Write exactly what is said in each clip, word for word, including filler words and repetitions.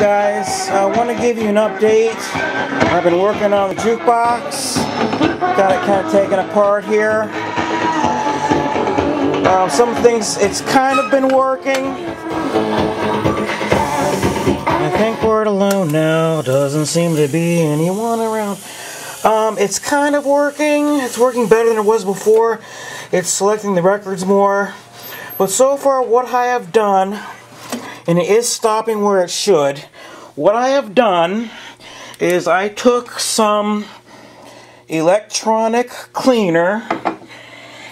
guys. I want to give you an update. I've been working on the jukebox. Got it kind of taken apart here. Um, some things, it's kind of been working. I think we're alone now. Doesn't seem to be anyone around. Um, it's kind of working. It's working better than it was before. It's selecting the records more. But so far what I have done, and it is stopping where it should, what I have done is I took some electronic cleaner.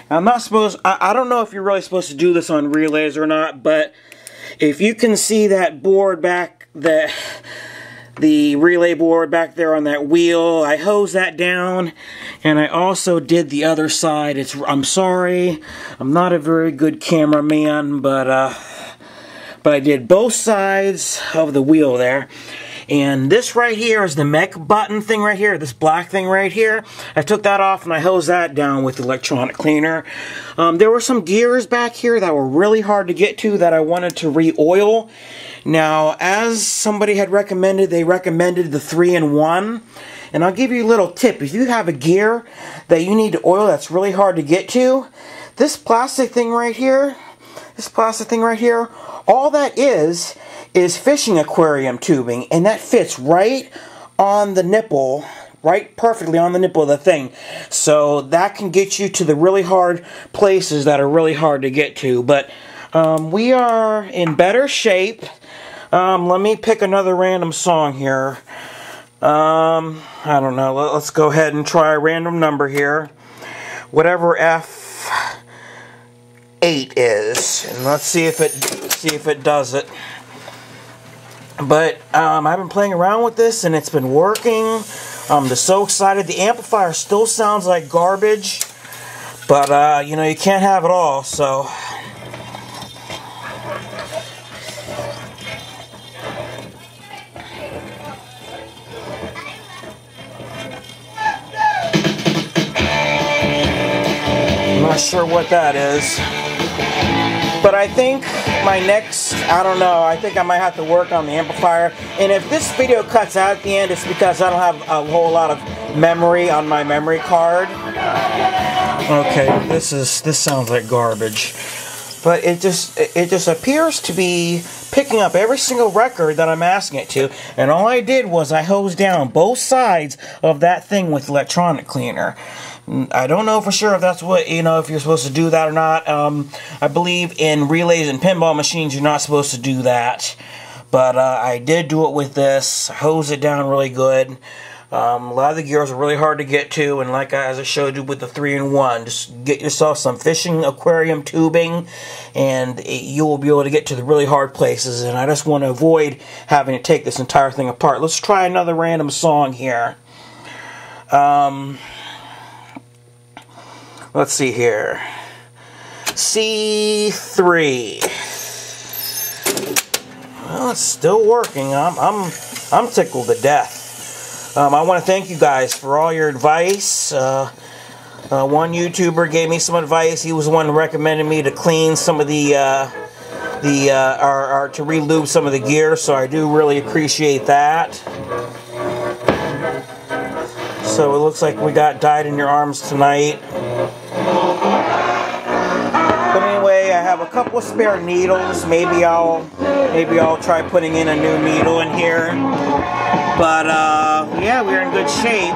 I'm not supposed, I, I don't know if you're really supposed to do this on relays or not, but if you can see that board back, that the relay board back there on that wheel, I hose that down, and I also did the other side. It's, I'm sorry, I'm not a very good cameraman, but uh, but I did both sides of the wheel there. And this right here is the mech button thing right here, this black thing right here. I took that off and I hosed that down with the electronic cleaner. Um, there were some gears back here that were really hard to get to that I wanted to re-oil. Now, as somebody had recommended, they recommended the three in one. And I'll give you a little tip. If you have a gear that you need to oil that's really hard to get to, this plastic thing right here, this plastic thing right here, all that is is fishing aquarium tubing, and that fits right on the nipple, right perfectly on the nipple of the thing. So that can get you to the really hard places that are really hard to get to. But um, we are in better shape. Um, let me pick another random song here. Um, I don't know. Let's go ahead and try a random number here. Whatever F Eight is, and let's see if it see if it does it. But um, I've been playing around with this, and it's been working. I'm just so excited. The amplifier still sounds like garbage, but uh, you know, you can't have it all. So I'm not sure what that is. But I think my next, I don't know, I think I might have to work on the amplifier. And if this video cuts out at the end, it's because I don't have a whole lot of memory on my memory card. Okay, this is, this sounds like garbage. But it just, it just appears to be picking up every single record that I'm asking it to. And all I did was I hosed down both sides of that thing with electronic cleaner. I don't know for sure if that's what, you know, if you're supposed to do that or not. Um, I believe in relays and pinball machines, you're not supposed to do that. But uh, I did do it with this. Hose it down really good. Um, a lot of the gears are really hard to get to, and like I, as I showed you with the three in one, just get yourself some fishing aquarium tubing, and it, you will be able to get to the really hard places, and I just want to avoid having to take this entire thing apart. Let's try another random song here. Um, let's see here. C three. Well, it's still working. I'm, I'm, I'm tickled to death. Um, I want to thank you guys for all your advice. Uh, uh, one YouTuber gave me some advice. He was the one who recommended me to clean some of the, uh, the uh, or, or to re-lube some of the gear. So I do really appreciate that. So it looks like we got Died in Your Arms tonight. But anyway, I have a couple of spare needles. Maybe I'll, maybe I'll try putting in a new needle in here. But, uh, yeah, we're in good shape.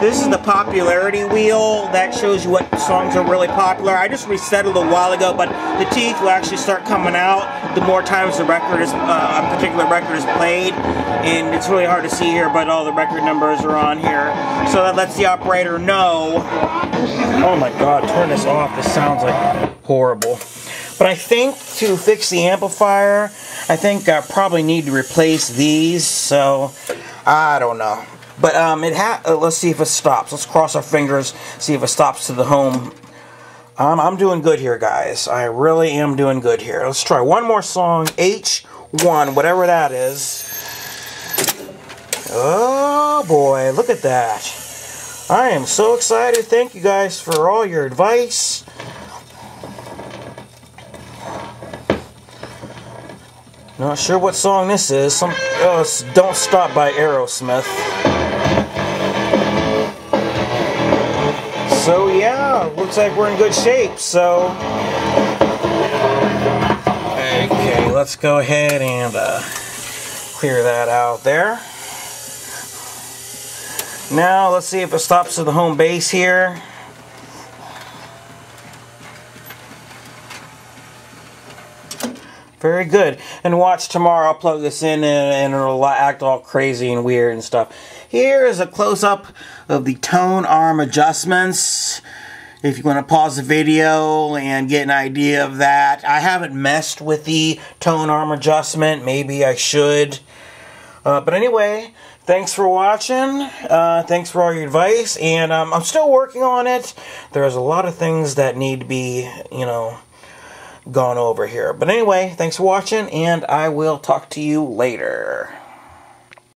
This is the popularity wheel that shows you what songs are really popular. I just reset it a little while ago, but the teeth will actually start coming out the more times the record is, uh, a particular record is played. And it's really hard to see here, but all the record numbers are on here. So that lets the operator know. Oh my God, turn this off. This sounds like horrible. But I think to fix the amplifier, I think I probably need to replace these, so I don't know. But um, it ha let's see if it stops. Let's cross our fingers, see if it stops to the home. Um, I'm doing good here, guys. I really am doing good here. Let's try one more song, H one, whatever that is. Oh, boy, look at that. I am so excited. Thank you guys for all your advice. Not sure what song this is. Some oh, it's Don't Stop by Aerosmith. So yeah, looks like we're in good shape. So okay, let's go ahead and uh, clear that out there. Now let's see if it stops to the home base here. Very good. And watch tomorrow, I'll plug this in and, and it'll act all crazy and weird and stuff. Here is a close-up of the tone arm adjustments. If you want to pause the video and get an idea of that. I haven't messed with the tone arm adjustment. Maybe I should. Uh, but anyway, thanks for watching. Uh, thanks for all your advice. And um, I'm still working on it. There's a lot of things that need to be, you know, gone over here. But anyway, thanks for watching, and I will talk to you later.